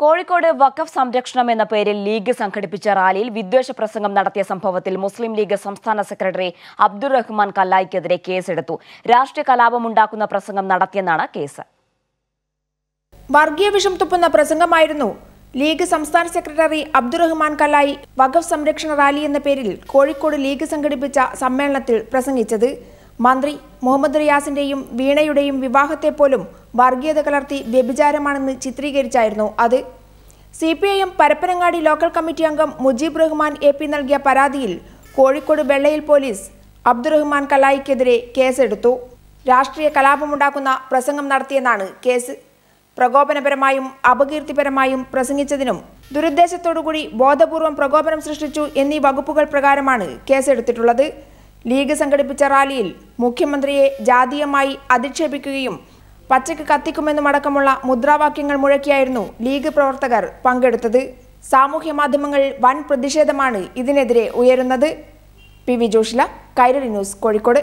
കോഴിക്കോട് വഖഫ് സംരക്ഷണം എന്ന പേരിൽ ലീഗ് സംഘടിപ്പിച്ച റാലിയിൽ വിദ്വേഷ പ്രസംഗം നടത്തിയ സംഭവത്തിൽ മുസ്ലിം ലീഗ് സംസ്ഥാന സെക്രട്ടറി അബ്ദുറഹ്മാൻ കല്ലായിക്കെതിരെ കേസെടുത്തു. രാഷ്ട്രീയ കലാപമുണ്ടാക്കുന്ന പ്രസംഗം നടത്തിയെന്നാണ് കേസ്. വർഗീയ വിഷം തുപ്പുന്ന പ്രസംഗമായിരുന്നു ലീഗ് സംസ്ഥാന സെക്രട്ടറി അബ്ദുറഹ്മാൻ കല്ലായി വഖഫ് സംരക്ഷണ റാലി എന്ന പേരിൽ കോഴിക്കോട് ലീഗ് സംഘടിപ്പിച്ച സമ്മേളനത്തിൽ പ്രസംഗിച്ചത്. മന്ത്രി മുഹമ്മദ് റിയാസിന്റെയും വീണയുടെയും വിവാഹത്തെ പോലും വർഗീയത കലർത്തി വ്യഭിചാരമാണെന്ന് ചിത്രീകരിച്ചായിരുന്നു അത്. CPIM പരപ്പനങ്ങാടി ലോക്കൽ കമ്മിറ്റി അംഗം മുജീബ് റഹ്മാൻ AP നൽകിയ പരാതിയിൽ കോഴിക്കോട് വെള്ളയിൽ പോലീസ് അബ്ദുറഹ്മാൻ കല്ലായിക്കെതിരെ കേസെടുത്തു. രാഷ്ട്രീയ കലാപമുണ്ടാക്കുന്ന പ്രസംഗം നടത്തിയെന്നാണ് കേസ്. പ്രകോപനപരമായും അപകീർത്തിപരമായും പ്രസംഗിച്ചതിനും ദുരുദ്ദേശത്തോടുകൂടി ബോധപൂർവം പ്രകോപനം സൃഷ്ടിച്ചു എന്നീ വകുപ്പുകൾ പ്രകാരമാണ് കേസെടുത്തിട്ടുള്ളത്. ലീഗ് സംഘടിപ്പിച്ച റാലിയിൽ മുഖ്യമന്ത്രിയെ ജാതീയമായി അധിക്ഷേപിക്കുകയും പച്ചക്ക് കത്തിക്കുമെന്നുമടക്കമുള്ള മുദ്രാവാക്യങ്ങൾ മുഴക്കിയായിരുന്നു ലീഗ് പ്രവർത്തകർ പങ്കെടുത്തത്. സാമൂഹ്യ മാധ്യമങ്ങളിൽ വൻ പ്രതിഷേധമാണ് ഇതിനെതിരെ ഉയരുന്നത്. PV Joshila, Kairali news, Kozhikode.